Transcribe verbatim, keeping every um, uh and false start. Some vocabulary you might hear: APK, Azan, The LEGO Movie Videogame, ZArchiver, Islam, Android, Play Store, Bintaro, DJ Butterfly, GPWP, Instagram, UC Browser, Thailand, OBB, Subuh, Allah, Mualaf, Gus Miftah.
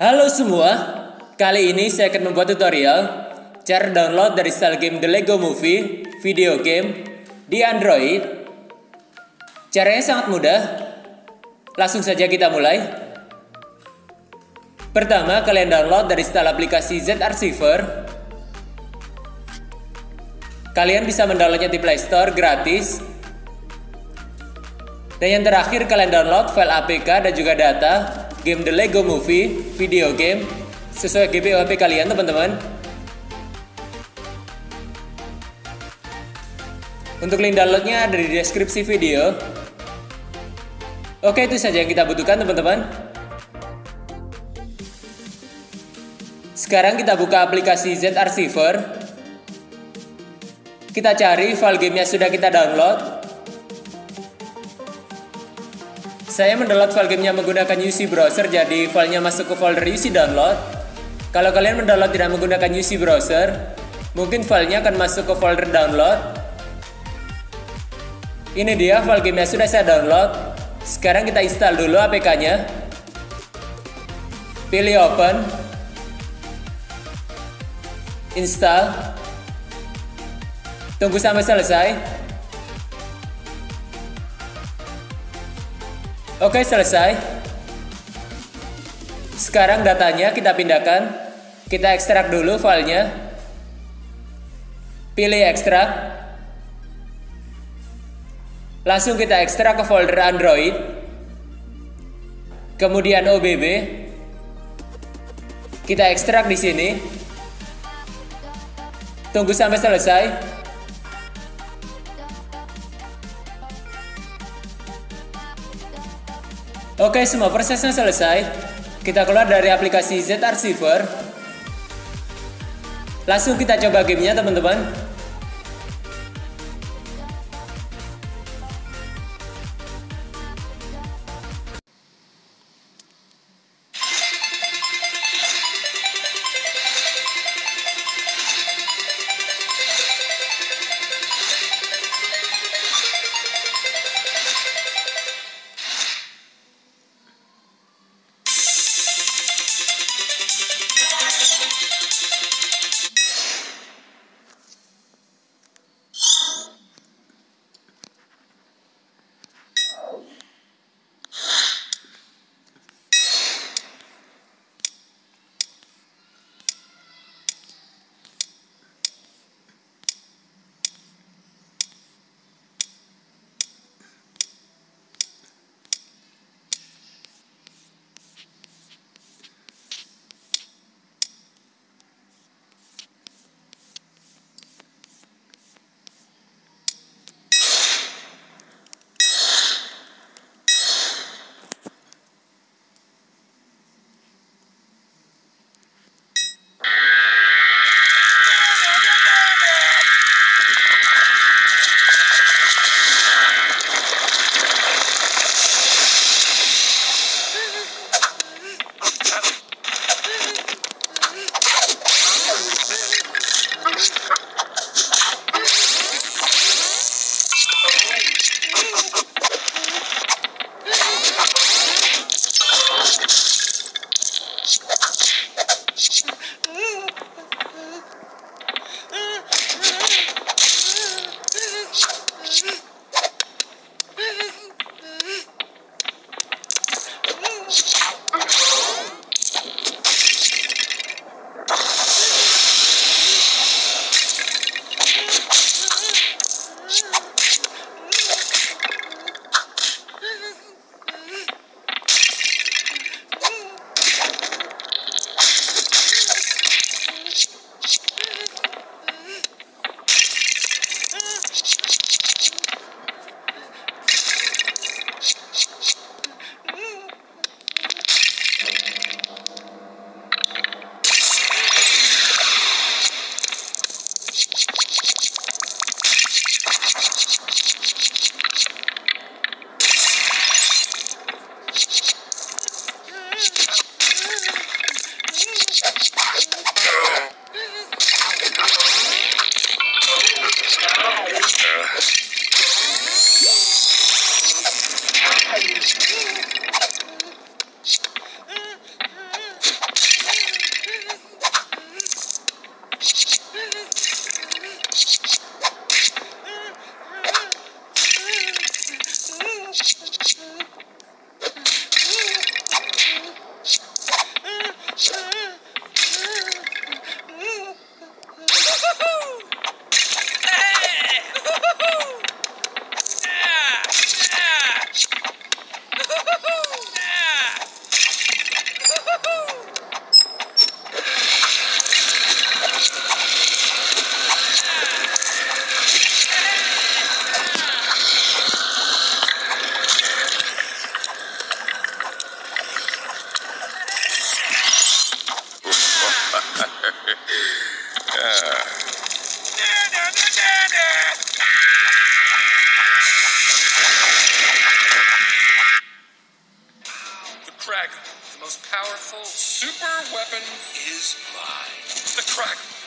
Halo semua, kali ini saya akan membuat tutorial cara download dari style game The LEGO Movie Videogame di Android. Caranya sangat mudah, langsung saja kita mulai. Pertama, kalian download dari style aplikasi ZArchiver. Kalian bisa mendownloadnya di Play Store gratis. Dan yang terakhir, kalian download file A P K dan juga data game The LEGO Movie Video Game sesuai G P W P kalian, teman-teman. Untuk link downloadnya ada di deskripsi video. Oke, itu saja yang kita butuhkan, teman-teman. Sekarang kita buka aplikasi ZArchiver. Kita cari file gamenya sudah kita download. Saya mendownload file gamenya menggunakan U C Browser, jadi filenya masuk ke folder U C Download. Kalau kalian mendownload tidak menggunakan U C Browser, mungkin filenya akan masuk ke folder Download. Ini dia file gamenya sudah saya download. Sekarang kita install dulu A P K-nya. Pilih Open, Install, tunggu sampai selesai. Oke, selesai. Sekarang datanya kita pindahkan. Kita ekstrak dulu filenya. Pilih ekstrak. Langsung kita ekstrak ke folder Android. Kemudian O B B. Kita ekstrak di sini. Tunggu sampai selesai. Oke, semua prosesnya selesai. Kita keluar dari aplikasi ZArchiver. Langsung kita coba gamenya, teman-teman. The Kraken, the most powerful super weapon, is mine. The Kraken.